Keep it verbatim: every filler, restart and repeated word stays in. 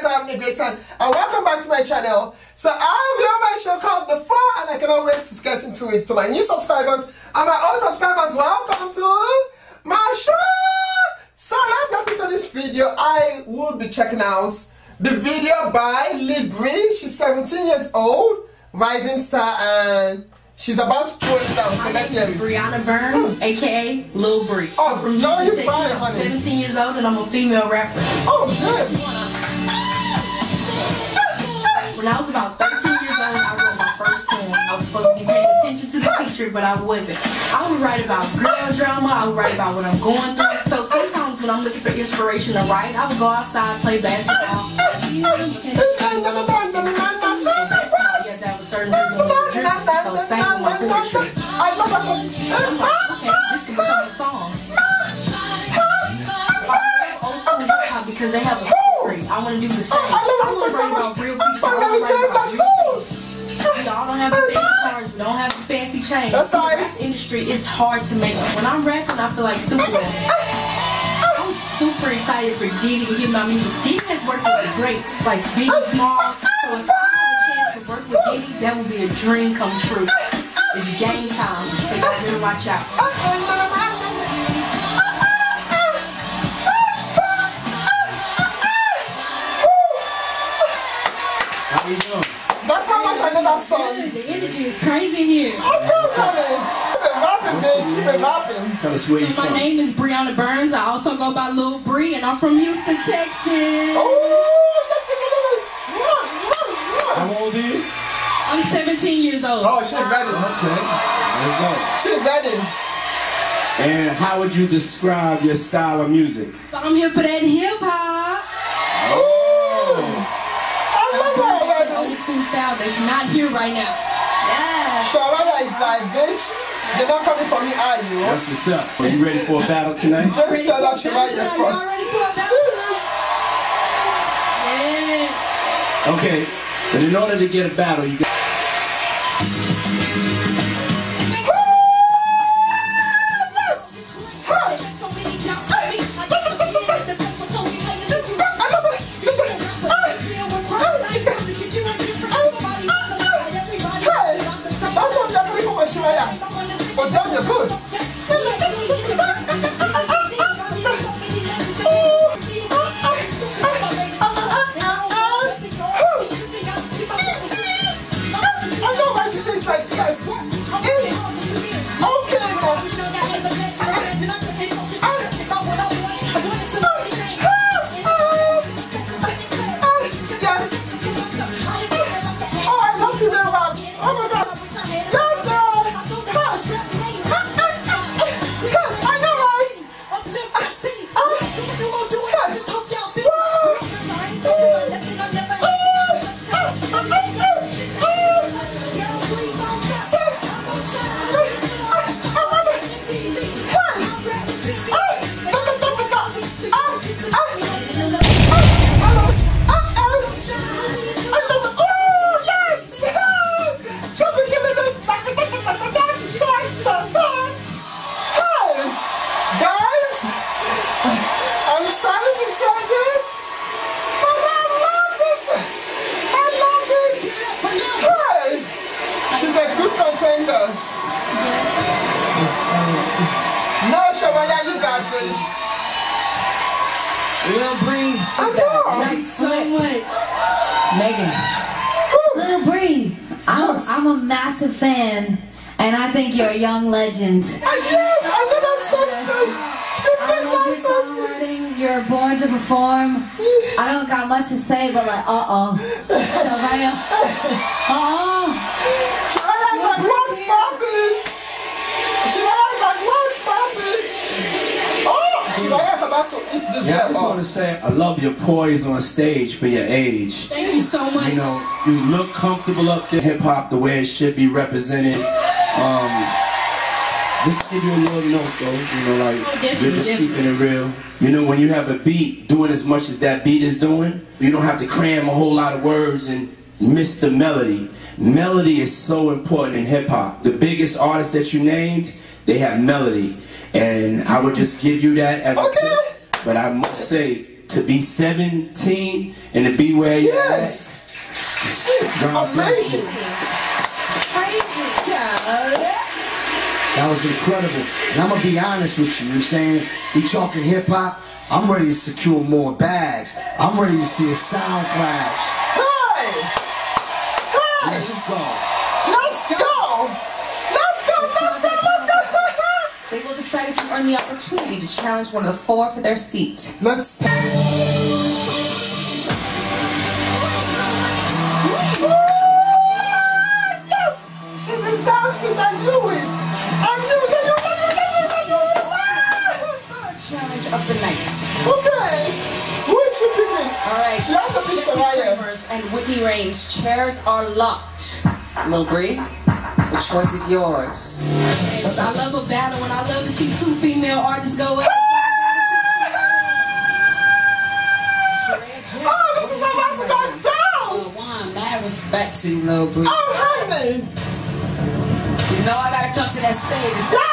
guys are having a great time and welcome back to my channel. So I'll be on my show called The Four and I cannot wait to get into it. To my new subscribers and my old subscribers, welcome to my show. So let's get into this video. I will be checking out the video by Lil Bri. She's seventeen years old, rising star, and she's about to throw it down. So let's hear it. Brianna Burns, hmm. aka Lil Bri. Oh, from no, you're fine, honey. seventeen years old and I'm a female rapper. Oh, good. When I was about thirteen years old, I wrote my first poem. I was supposed to be paying attention to the teacher, but I wasn't. I would write about girl drama. I would write about what I'm going through. So sometimes when I'm looking for inspiration to write, I would go outside, play basketball. So same with my poetry. I love I'm like, okay, this can become a song. I love old school hip hop because they have a story. I want to do the same. I want to write about real people. I want to write about you. Y'all don't have the fancy cars. We don't have the fancy chains. In this industry, it's hard to make it. When I'm rapping, I feel like Superman. I'm super excited for Diddy to hear my music. Diddy has worked with greats like Biggie Smalls. So if I have a chance to work with Diddy, that would be a dream come true. It's game time, so you better watch out. How we doing? That's how much I know that song. The energy is crazy in here. I'm still coming. Tell us where you from. My name is Brianna Burns. I also go by Lil Bri, and I'm from Houston, Texas. Oh, how old are you? I'm seventeen years old. Oh, she's ready. Okay, there you go. She's ready. And how would you describe your style of music? So I'm here for that hip hop. Oh, I love that old school style that's not here right now. Yeah. Sharada is like, bitch. You're not coming for me, are you? That's what's up. Are you ready for a battle tonight? Just ready tell us you're right there first. Y'all ready for a battle tonight? Yeah. Okay, but in order to get a battle, you got. Lil Bri, thanks so much, Megan. Lil Bri, I'm, I'm a massive fan, and I think you're a young legend. Yes, I know that's so good. She thinks that's so good. You're born to perform. I don't got much to say, but like, uh oh, Sharaya, uh oh. Sharaya's like, what's poppin'? Sharaya's like, what's poppin'? Oh, Sharaya's about to. Yeah, I just want to say I love your poise on stage for your age. Thank you so much. You know, you look comfortable up there. Hip hop, the way it should be represented. Um, just give you a little note though. You know, like oh, you're just different. Keeping it real. You know, when you have a beat doing as much as that beat is doing, you don't have to cram a whole lot of words and miss the melody. Melody is so important in hip hop. The biggest artists that you named, they have melody, and I would just give you that as okay. a tip. But I must say, to be seventeen and to be where you yes. Yes. Amazing. Crazy God. That was incredible. And I'm going to be honest with you, you know what I'm saying? We talking hip hop, I'm ready to secure more bags. I'm ready to see a sound clash. Hey! Hey! Let's go. Let's go. Let's go, let's go, let's go, let's go. They will decide if you earn the opportunity to challenge one of the four for their seat. Let's of the night. Okay. What you picking? All right. Jesse and Whitney Raines. Chairs are locked. Lil Bri, the choice is yours. I love a battle and I love to see two female artists go up. Oh, this is about to go down. One, mad respect to you, Lil Bri. Oh, honey. You know I gotta come to that stage.